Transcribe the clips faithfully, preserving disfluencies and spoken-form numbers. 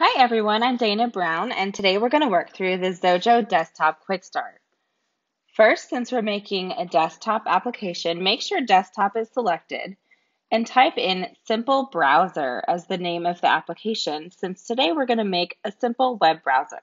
Hi everyone, I'm Dana Brown, and today we're going to work through the Xojo Desktop Quick Start. First, since we're making a desktop application, make sure desktop is selected and type in Simple Browser as the name of the application, since today we're going to make a simple web browser.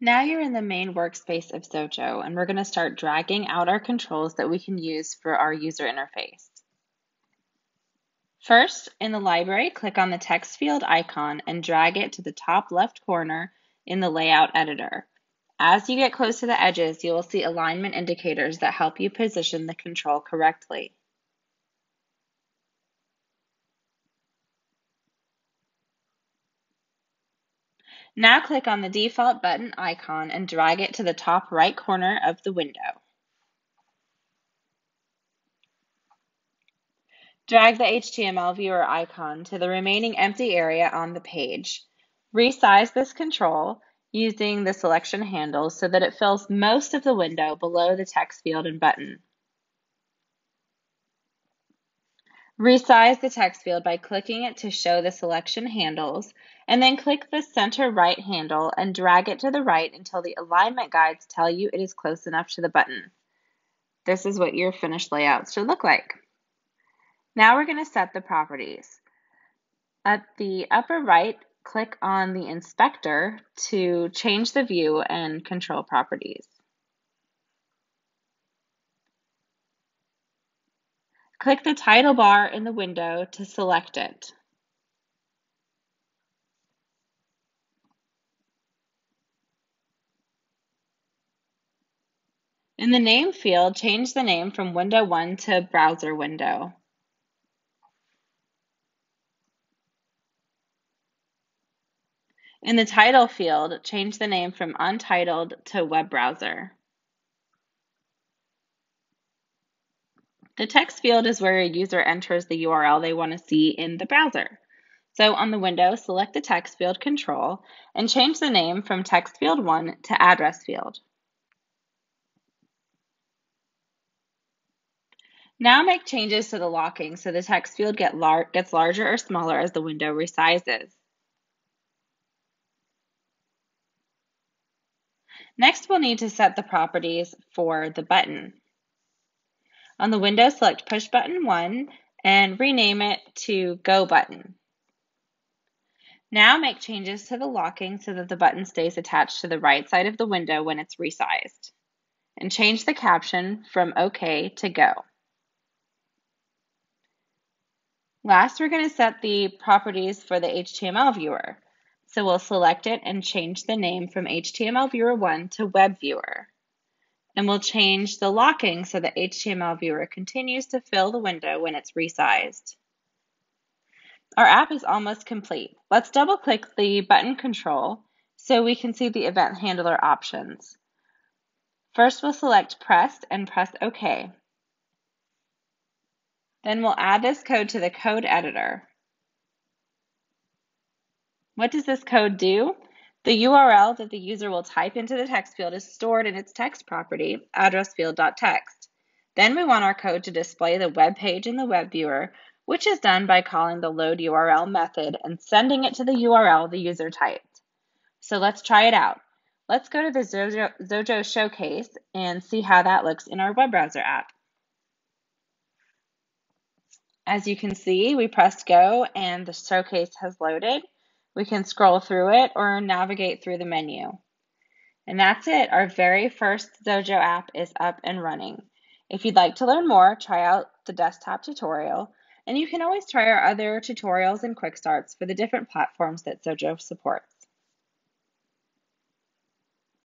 Now you're in the main workspace of Xojo, and we're going to start dragging out our controls that we can use for our user interface. First, in the library, click on the text field icon and drag it to the top left corner in the layout editor. As you get close to the edges, you will see alignment indicators that help you position the control correctly. Now click on the default button icon and drag it to the top right corner of the window. Drag the H T M L viewer icon to the remaining empty area on the page. Resize this control using the selection handle so that it fills most of the window below the text field and button. Resize the text field by clicking it to show the selection handles, and then click the center right handle and drag it to the right until the alignment guides tell you it is close enough to the button. This is what your finished layout should look like. Now we're going to set the properties. At the upper right, click on the inspector to change the view and control properties. Click the title bar in the window to select it. In the name field, change the name from window one to browser window. In the title field, change the name from untitled to web browser. The text field is where a user enters the U R L they want to see in the browser. So on the window, select the text field control and change the name from text field one to address field. Now make changes to the locking so the text field get lar- gets larger or smaller as the window resizes. Next, we'll need to set the properties for the button. On the window, select Push Button one and rename it to Go Button. Now make changes to the locking so that the button stays attached to the right side of the window when it's resized. And change the caption from OK to Go. Last, we're going to set the properties for the H T M L viewer. So we'll select it and change the name from H T M L Viewer one to Web Viewer. And we'll change the locking so the H T M L viewer continues to fill the window when it's resized. Our app is almost complete. Let's double click the button control so we can see the event handler options. First, we'll select pressed and press OK. Then we'll add this code to the code editor. What does this code do? The U R L that the user will type into the text field is stored in its text property, address field dot text. Then we want our code to display the web page in the web viewer, which is done by calling the load U R L method and sending it to the U R L the user typed. So let's try it out. Let's go to the Xojo, Xojo Showcase and see how that looks in our web browser app. As you can see, we pressed go and the showcase has loaded. We can scroll through it or navigate through the menu. And that's it. Our very first Xojo app is up and running. If you'd like to learn more, try out the desktop tutorial. And you can always try our other tutorials and quick starts for the different platforms that Xojo supports.